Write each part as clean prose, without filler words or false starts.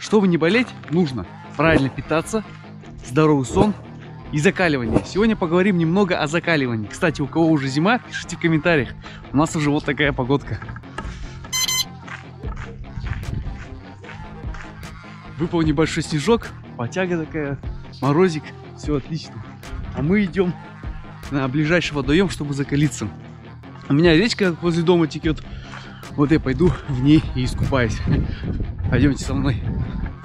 Чтобы не болеть, нужно правильно питаться, здоровый сон и закаливание. Сегодня поговорим немного о закаливании. Кстати, у кого уже зима, пишите в комментариях. У нас уже вот такая погодка. Выпал небольшой снежок, потяга такая, морозик, все отлично. А мы идем на ближайший водоем, чтобы закалиться. У меня речка возле дома текет, вот я пойду в ней и искупаюсь. Пойдемте со мной.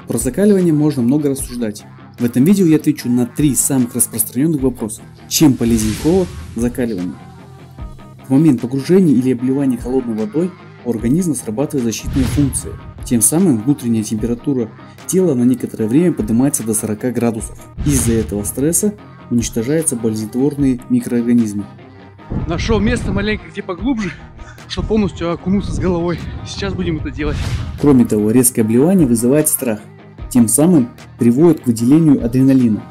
Про закаливание можно много рассуждать. В этом видео я отвечу на 3 самых распространенных вопроса. Чем полезен холод в закаливании? В момент погружения или обливания холодной водой у организма срабатывает защитные функции. Тем самым внутренняя температура тела на некоторое время поднимается до 40 градусов. Из-за этого стресса уничтожаются болезнетворные микроорганизмы. Нашел место маленько где поглубже, чтобы полностью окунуться с головой. Сейчас будем это делать. Кроме того, резкое обливание вызывает страх. Тем самым приводит к выделению адреналина.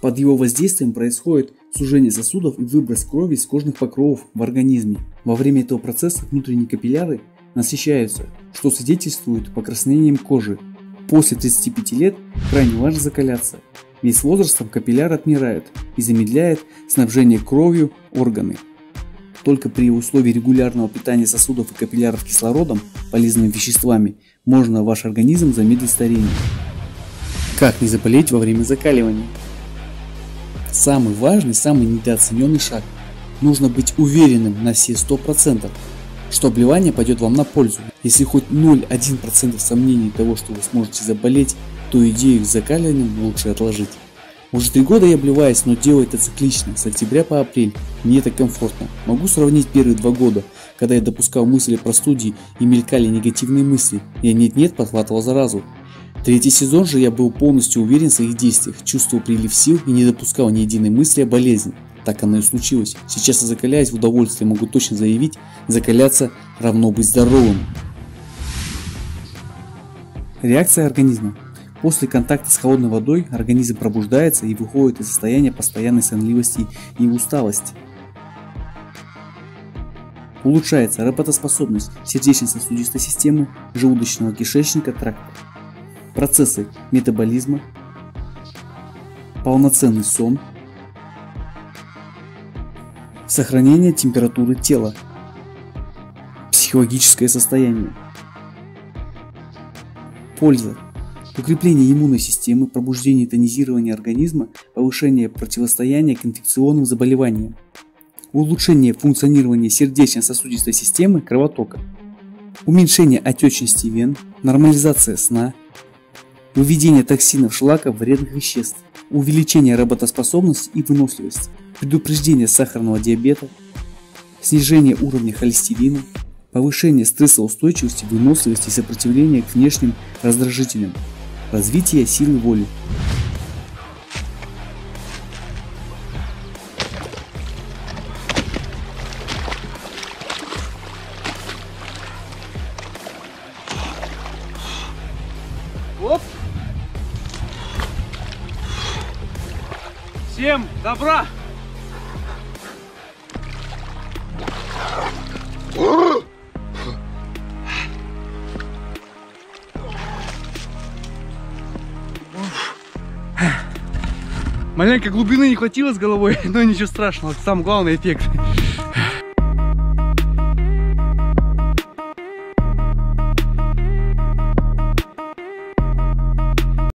Под его воздействием происходит сужение сосудов и выброс крови из кожных покровов в организме. Во время этого процесса внутренние капилляры насыщаются, что свидетельствует покраснением кожи. После 35 лет крайне важно закаляться, ведь с возрастом капилляры отмирают и замедляет снабжение кровью органы. Только при условии регулярного питания сосудов и капилляров кислородом, полезными веществами, можно ваш организм замедлить старение. Как не заболеть во время закаливания? Самый важный, самый недооцененный шаг. Нужно быть уверенным на все 100%, что обливание пойдет вам на пользу. Если хоть 0,1% сомнений того, что вы сможете заболеть, то идею с закаливанием лучше отложить. Уже 3 года я обливаюсь, но делаю это циклично, с октября по апрель. Мне это комфортно. Могу сравнить первые 2 года, когда я допускал мысли про студии и мелькали негативные мысли. Я нет-нет подхватывал заразу. Третий сезон же я был полностью уверен в своих действиях, чувствовал прилив сил и не допускал ни единой мысли о болезни. Так оно и случилось. Сейчас я закаляюсь в удовольствие, могу точно заявить, закаляться равно быть здоровым. Реакция организма. После контакта с холодной водой организм пробуждается и выходит из состояния постоянной сонливости и усталости. Улучшается работоспособность сердечно-сосудистой системы, желудочного кишечника, тракта. Процессы метаболизма, полноценный сон, сохранение температуры тела, психологическое состояние. Польза. Укрепление иммунной системы, пробуждение и тонизирование организма, повышение противостояния к инфекционным заболеваниям, улучшение функционирования сердечно-сосудистой системы, кровотока, уменьшение отечности вен, нормализация сна, выведение токсинов, шлаков, вредных веществ, увеличение работоспособности и выносливости, предупреждение сахарного диабета, снижение уровня холестерина, повышение стрессоустойчивости, выносливости и сопротивления к внешним раздражителям. Развитие силы воли. Оп. Всем добра! Маленько глубины не хватило с головой, но ничего страшного, сам главный эффект.